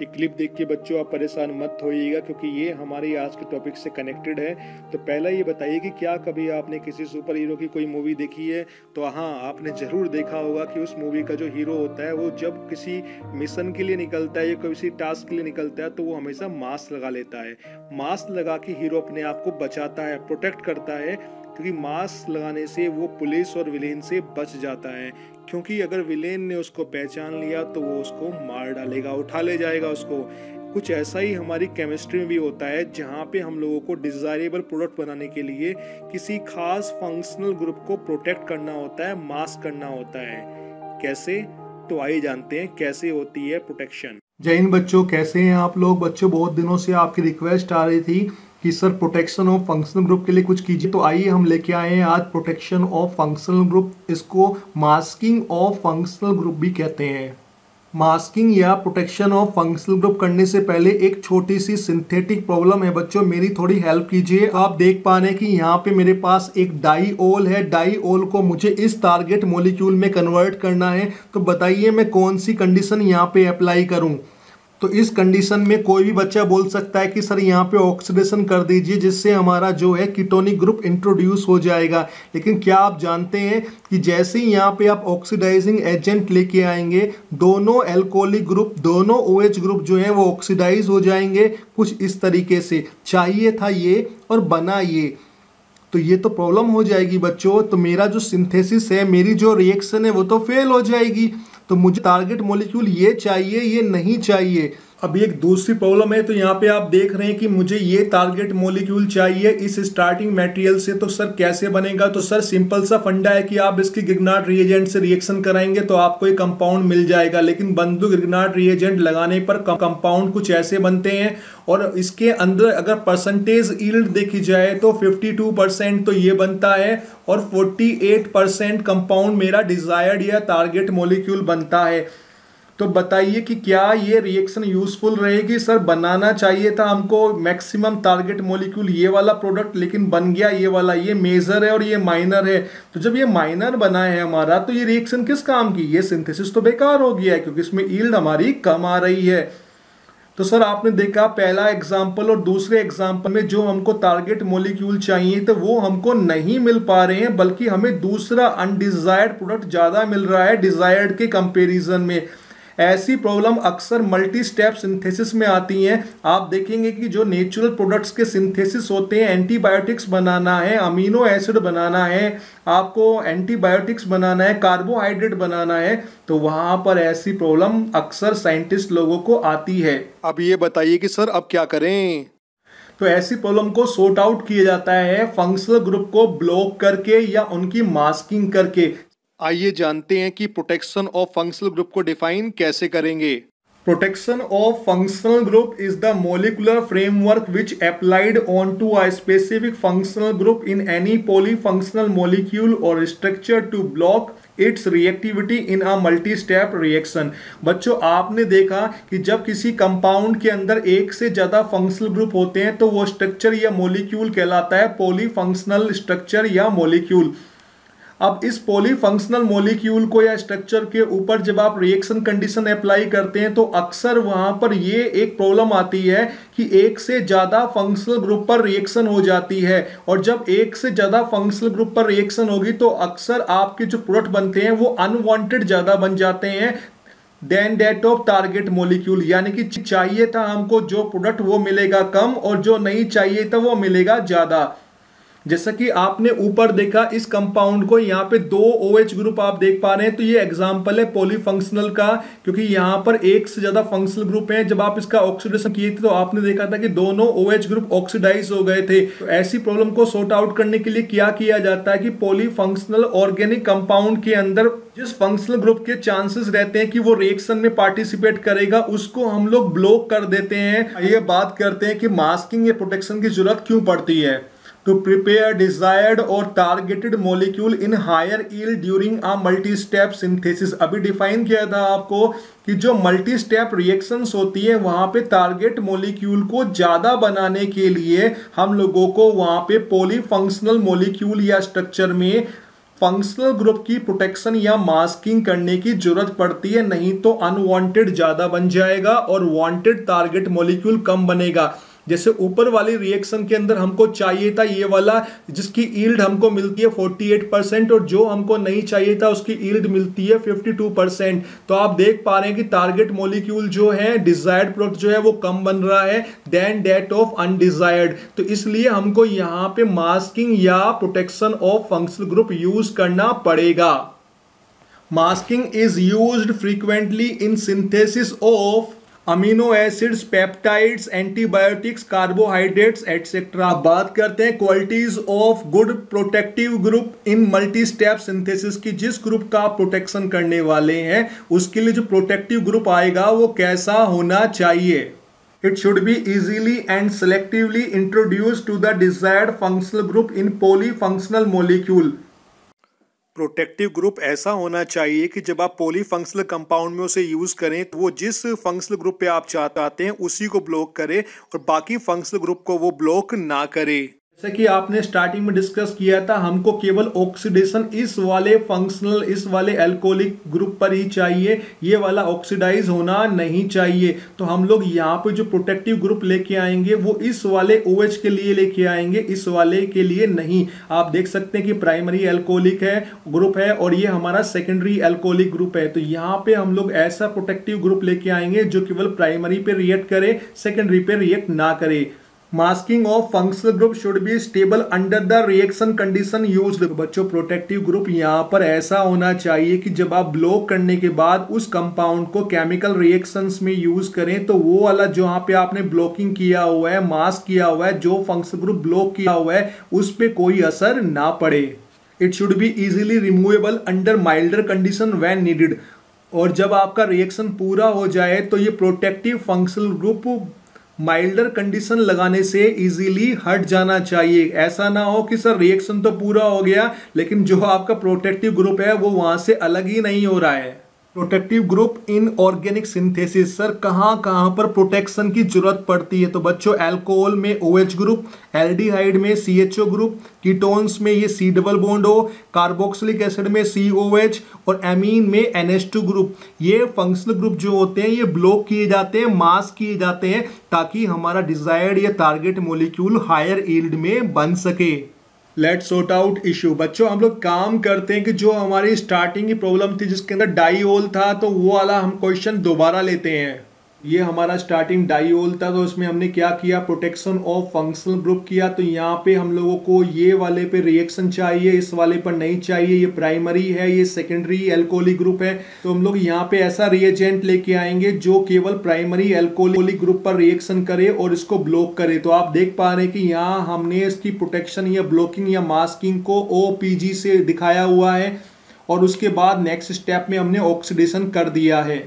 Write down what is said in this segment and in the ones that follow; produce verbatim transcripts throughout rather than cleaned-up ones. ये क्लिप देख के बच्चों आप परेशान मत होइएगा, क्योंकि ये हमारे आज के टॉपिक से कनेक्टेड है। तो पहला ये बताइए कि क्या कभी आपने किसी सुपर हीरो की कोई मूवी देखी है? तो हाँ, आपने ज़रूर देखा होगा कि उस मूवी का जो हीरो होता है वो जब किसी मिशन के लिए निकलता है या किसी टास्क के लिए निकलता है तो वो हमेशा मास्क लगा लेता है। मास्क लगा के हीरो अपने आप को बचाता है, प्रोटेक्ट करता है, क्योंकि मास्क लगाने से वो पुलिस और विलेन से बच जाता है। क्योंकि अगर विलेन ने उसको पहचान लिया तो वो उसको मार डालेगा, उठा ले जाएगा उसको। कुछ ऐसा ही हमारी केमिस्ट्री में भी होता है, जहाँ पे हम लोगों को डिज़ायरेबल प्रोडक्ट बनाने के लिए किसी खास फंक्शनल ग्रुप को प्रोटेक्ट करना होता है, मास्क करना होता है। कैसे? तो आइए जानते हैं कैसे होती है प्रोटेक्शन। जय हिंद बच्चों, कैसे हैं आप लोग? बच्चों बहुत दिनों से आपकी रिक्वेस्ट आ रही थी कि sir protection of functional group के लिए कुछ कीजिए, तो आइए हम लेके आए हैं आज प्रोटेक्शन ऑफ फंक्शनल ग्रुप। इसको मास्किंग ऑफ फंक्शनल ग्रुप भी कहते हैं। मास्किंग या प्रोटेक्शन ऑफ फंक्शनल ग्रुप करने से पहले एक छोटी सी सिंथेटिक प्रॉब्लम है बच्चों, मेरी थोड़ी हेल्प कीजिए। आप देख पा रहे हैं कि यहाँ पे मेरे पास एक डाईओल है, डाईओल को मुझे इस टारगेट मॉलिक्यूल में कन्वर्ट करना है। तो बताइए मैं कौन सी कंडीशन यहाँ पे अप्लाई करूँ? तो इस कंडीशन में कोई भी बच्चा बोल सकता है कि सर यहाँ पे ऑक्सीडेशन कर दीजिए जिससे हमारा जो है कीटोनिक ग्रुप इंट्रोड्यूस हो जाएगा। लेकिन क्या आप जानते हैं कि जैसे ही यहाँ पे आप ऑक्सीडाइजिंग एजेंट लेके आएंगे, दोनों एल्कोहलिक ग्रुप, दोनों ओएच ग्रुप जो है वो ऑक्सीडाइज हो जाएंगे। कुछ इस तरीके से चाहिए था ये और बना ये, तो ये तो प्रॉब्लम हो जाएगी बच्चों। तो मेरा जो सिंथेसिस है, मेरी जो रिएक्शन है वो तो फेल हो जाएगी। तो मुझे टारगेट मॉलिक्यूल ये चाहिए, ये नहीं चाहिए। अब एक दूसरी प्रॉब्लम है, तो यहाँ पे आप देख रहे हैं कि मुझे ये टारगेट मॉलिक्यूल चाहिए इस स्टार्टिंग मटेरियल से, तो सर कैसे बनेगा? तो सर सिंपल सा फंडा है कि आप इसकी ग्रिग्नार्ड रिएजेंट से रिएक्शन कराएंगे तो आपको ये कंपाउंड मिल जाएगा। लेकिन बंदूक ग्रिग्नार्ड रिएजेंट लगाने पर कंपाउंड कुछ ऐसे बनते हैं, और इसके अंदर अगर परसेंटेज यील्ड देखी जाए तो फिफ्टी टू परसेंट तो ये बनता है और फोर्टी एट परसेंट कंपाउंड मेरा डिजायर्ड या टारगेट मॉलिक्यूल बनता है। तो बताइए कि क्या ये रिएक्शन यूज़फुल रहेगी? सर बनाना चाहिए था हमको मैक्सिमम टारगेट मॉलिक्यूल ये वाला प्रोडक्ट, लेकिन बन गया ये वाला। ये मेजर है और ये माइनर है, तो जब ये माइनर बना है हमारा तो ये रिएक्शन किस काम की? ये सिंथेसिस तो बेकार हो गया है क्योंकि इसमें यील्ड हमारी कम आ रही है। तो सर आपने देखा पहला एग्जाम्पल और दूसरे एग्जाम्पल में जो हमको टारगेट मॉलिक्यूल चाहिए तो वो हमको नहीं मिल पा रहे हैं, बल्कि हमें दूसरा अनडिजायर्ड प्रोडक्ट ज़्यादा मिल रहा है डिजायर्ड के कंपेरिजन में। ऐसी प्रॉब्लम अक्सर मल्टी स्टेप सिंथेसिस में आती हैं। आप देखेंगे कि जो नेचुरल प्रोडक्ट्स के सिंथेसिस होते हैं, एंटीबायोटिक्स बनाना है, अमीनो एसिड बनाना है, आपको एंटीबायोटिक्स बनाना है, कार्बोहाइड्रेट बनाना है, तो वहाँ पर ऐसी प्रॉब्लम अक्सर साइंटिस्ट लोगों को आती है। अब ये बताइए कि सर अब क्या करें? तो ऐसी प्रॉब्लम को सॉर्ट आउट किया जाता है फंक्शनल ग्रुप को ब्लॉक करके या उनकी मास्किंग करके। आइए जानते हैं कि प्रोटेक्शन ऑफ फंक्शनल ग्रुप को डिफाइन कैसे करेंगे। Protection of functional group is the molecular framework which applied on to a specific functional group in any polyfunctional molecule और structure to block its reactivity in a multi step reaction. बच्चों आपने देखा कि जब किसी compound के अंदर एक से ज़्यादा फंक्शनल ग्रुप होते हैं तो वो स्ट्रक्चर या मॉलिक्यूल कहलाता है पॉलीफंक्शनल स्ट्रक्चर या मॉलिक्यूल। अब इस पॉलीफंक्शनल मॉलिक्यूल को या स्ट्रक्चर के ऊपर जब आप रिएक्शन कंडीशन अप्लाई करते हैं तो अक्सर वहाँ पर ये एक प्रॉब्लम आती है कि एक से ज़्यादा फंक्शनल ग्रुप पर रिएक्शन हो जाती है, और जब एक से ज़्यादा फंक्शनल ग्रुप पर रिएक्शन होगी तो अक्सर आपके जो प्रोडक्ट बनते हैं वो अनवांटेड ज़्यादा बन जाते हैं than that of target molecule. यानी कि चाहिए था हमको जो प्रोडक्ट वो मिलेगा कम, और जो नहीं चाहिए था वो मिलेगा ज़्यादा। जैसा कि आपने ऊपर देखा इस कंपाउंड को, यहाँ पे दो OH ग्रुप आप देख पा रहे हैं, तो ये एग्जांपल है पॉलीफंक्शनल का, क्योंकि यहाँ पर एक से ज़्यादा फंक्शनल ग्रुप हैं। जब आप इसका ऑक्सीडेशन किए थे तो आपने देखा था कि दोनों OH ग्रुप ऑक्सीडाइज हो गए थे। तो ऐसी प्रॉब्लम को सॉर्ट आउट करने के लिए क्या किया जाता है कि पॉलीफंक्शनल ऑर्गेनिक कंपाउंड के अंदर जिस फंक्शनल ग्रुप के चांसेस रहते हैं कि वो रिएक्शन में पार्टिसिपेट करेगा उसको हम लोग ब्लॉक कर देते हैं। ये बात करते हैं कि मास्किंग या प्रोटेक्शन की जरूरत क्यों पड़ती है। टू प्रिपेयर डिजायर्ड और targeted molecule in higher yield during a multi step synthesis. अभी डिफाइन किया था आपको कि जो मल्टी स्टेप रिएक्शंस होती है वहाँ पे टारगेट मॉलिक्यूल को ज़्यादा बनाने के लिए हम लोगों को वहाँ पे पॉलीफंक्शनल मॉलिक्यूल या स्ट्रक्चर में फंक्शनल ग्रुप की प्रोटेक्शन या मास्किंग करने की जरूरत पड़ती है, नहीं तो अनवांटेड ज़्यादा बन जाएगा और वांटेड टारगेट मॉलिक्यूल कम बनेगा। जैसे ऊपर वाली रिएक्शन के अंदर हमको चाहिए था ये वाला, जिसकी यील्ड हमको मिलती है अड़तालीस परसेंट, और जो हमको नहीं चाहिए था उसकी यील्ड मिलती है बावन परसेंट। तो आप देख पा रहे हैं कि टारगेट मॉलिक्यूल जो है, डिजायर्ड प्रोडक्ट जो है वो कम बन रहा है देन डेट ऑफ अनडिजायर्ड। तो इसलिए हमको यहाँ पे मास्किंग या protection of functional group use करना पड़ेगा। Masking is used frequently in synthesis of amino acids, peptides, antibiotics, carbohydrates etcetera. बात करते हैं qualities of good protective group in multi step synthesis की। जिस ग्रुप का आप प्रोटेक्शन करने वाले हैं उसके लिए जो प्रोटेक्टिव ग्रुप आएगा वो कैसा होना चाहिए। It should be easily and selectively introduce to the desired functional group in poly functional molecule. Protective group ऐसा होना चाहिए कि जब आप पॉलीफंक्शनल कंपाउंड में उसे यूज़ करें तो वो जिस फंक्शनल ग्रुप पे आप चाहते हैं उसी को ब्लॉक करे और बाकी फंक्शनल ग्रुप को वो ब्लॉक ना करे। जैसे कि आपने स्टार्टिंग में डिस्कस किया था, हमको केवल ऑक्सीडेशन इस वाले फंक्शनल, इस वाले एल्कोहलिक ग्रुप पर ही चाहिए, ये वाला ऑक्सीडाइज होना नहीं चाहिए। तो हम लोग यहाँ पे जो प्रोटेक्टिव ग्रुप लेके आएंगे वो इस वाले ओएच के लिए लेके आएंगे, इस वाले के लिए नहीं। आप देख सकते हैं कि प्राइमरी एल्कोहलिक है ग्रुप है और ये हमारा सेकेंडरी एल्कोहलिक ग्रुप है। तो यहाँ पे हम लोग ऐसा प्रोटेक्टिव ग्रुप लेके आएंगे जो केवल प्राइमरी पे रिएक्ट करे, सेकेंडरी पे रिएक्ट ना करे। Masking of functional group should be stable under the reaction condition used. बच्चों प्रोटेक्टिव ग्रुप यहाँ पर ऐसा होना चाहिए कि जब आप ब्लॉक करने के बाद उस कंपाउंड को केमिकल रिएक्शंस में यूज करें तो वो वाला जहाँ पे आपने ब्लॉकिंग किया हुआ है, मास्क किया हुआ है, जो फंक्शनल ग्रुप ब्लॉक किया हुआ है उस पर कोई असर ना पड़े। It should be easily removable under milder condition when needed. और जब आपका रिएक्शन पूरा हो जाए तो ये protective functional group milder condition लगाने से इजीली हट जाना चाहिए। ऐसा ना हो कि सर रिएक्शन तो पूरा हो गया लेकिन जो आपका प्रोटेक्टिव ग्रुप है वो वहाँ से अलग ही नहीं हो रहा है। Protective group in organic synthesis, sir कहाँ कहाँ पर प्रोटेक्शन की जरूरत पड़ती है। तो बच्चों अल्कोहल में ओएच ग्रुप, एल्डिहाइड में सीएचओ ग्रुप, कीटोन्स में ये सी डबल बॉन्ड हो, कार्बोक्सिलिक एसिड में सीओएच और एमीन में एन एच टू ग्रुप, ये फंक्शनल ग्रुप जो होते हैं ये ब्लॉक किए जाते हैं, मास्क किए जाते हैं ताकि हमारा डिजायर्ड या टारगेट मोलिक्यूल हायर यील्ड में बन सके। Let sort out issue. बच्चों हम लोग काम करते हैं कि जो हमारी स्टार्टिंग की प्रॉब्लम थी जिसके अंदर डाइओल था तो वो वाला हम क्वेश्चन दोबारा लेते हैं। ये हमारा स्टार्टिंग डाइओल था तो उसमें हमने क्या किया, प्रोटेक्शन ऑफ फंक्शनल ग्रुप किया। तो यहाँ पे हम लोगों को ये वाले पे रिएक्शन चाहिए, इस वाले पर नहीं चाहिए, ये प्राइमरी है, ये सेकेंडरी एल्कोहलिक ग्रुप है। तो हम लोग यहाँ पे ऐसा रिएजेंट लेके आएंगे जो केवल प्राइमरी एल्कोहलिक ग्रुप पर रिएक्शन करे और इसको ब्लॉक करे। तो आप देख पा रहे हैं कि यहाँ हमने इसकी प्रोटेक्शन या ब्लॉकिंग या मास्किंग को ओ पी जी से दिखाया हुआ है और उसके बाद नेक्स्ट स्टेप में हमने ऑक्सीडेशन कर दिया है।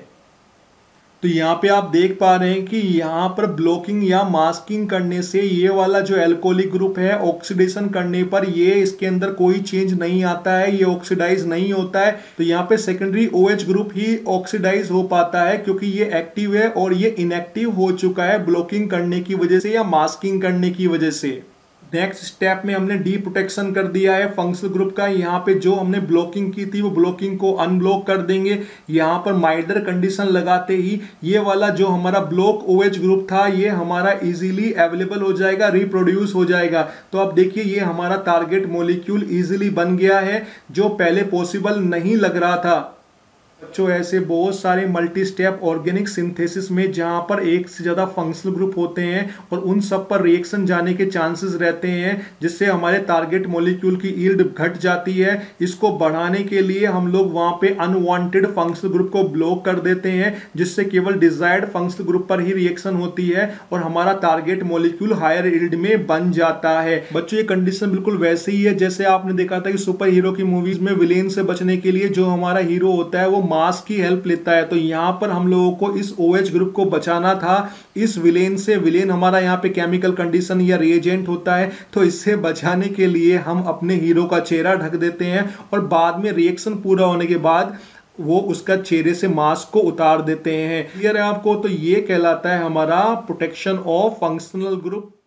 तो यहाँ पे आप देख पा रहे हैं कि यहाँ पर ब्लॉकिंग या मास्किंग करने से ये वाला जो एल्कोहलिक ग्रुप है ऑक्सीडेशन करने पर ये इसके अंदर कोई चेंज नहीं आता है, ये ऑक्सीडाइज नहीं होता है। तो यहाँ पे सेकेंडरी ओएच ग्रुप ही ऑक्सीडाइज हो पाता है क्योंकि ये एक्टिव है और ये इनएक्टिव हो चुका है ब्लॉकिंग करने की वजह से या मास्किंग करने की वजह से। नेक्स्ट स्टेप में हमने डी प्रोटेक्शन कर दिया है फंक्शनल ग्रुप का। यहाँ पे जो हमने ब्लॉकिंग की थी वो ब्लॉकिंग को अनब्लॉक कर देंगे। यहाँ पर माइल्डर कंडीशन लगाते ही ये वाला जो हमारा ब्लॉक ओएच ग्रुप था ये हमारा इजीली अवेलेबल हो जाएगा, रिप्रोड्यूस हो जाएगा। तो आप देखिए ये हमारा टारगेट मॉलिक्यूल इजीली बन गया है जो पहले पॉसिबल नहीं लग रहा था। बच्चों ऐसे बहुत सारे मल्टी स्टेप ऑर्गेनिक सिंथेसिस में जहाँ पर एक से ज़्यादा फंक्शनल ग्रुप होते हैं और उन सब पर रिएक्शन जाने के चांसेस रहते हैं जिससे हमारे टारगेट मॉलिक्यूल की यील्ड घट जाती है। इसको बढ़ाने के लिए हम लोग वहाँ पे अनवांटेड फंक्शनल ग्रुप को ब्लॉक कर देते हैं जिससे केवल डिजायर्ड फंक्शनल ग्रुप पर ही रिएक्शन होती है और हमारा टारगेट मॉलिक्यूल हायर यील्ड में बन जाता है। बच्चों ये कंडीशन बिल्कुल वैसे ही है जैसे आपने देखा था कि सुपर हीरो की मूवीज में विलेन से बचने के लिए जो हमारा हीरो होता है वो मास की हेल्प लेता है। तो यहाँ पर हम लोगों को इस ओएच ग्रुप को बचाना था इस विलेन से। विलेन हमारा यहाँ पे केमिकल कंडीशन या रिएजेंट होता है तो इससे बचाने के लिए हम अपने हीरो का चेहरा ढक देते हैं और बाद में रिएक्शन पूरा होने के बाद वो उसका चेहरे से मास्क को उतार देते हैं। क्लियर है आपको? तो ये कहलाता है हमारा प्रोटेक्शन ऑफ फंक्शनल ग्रुप।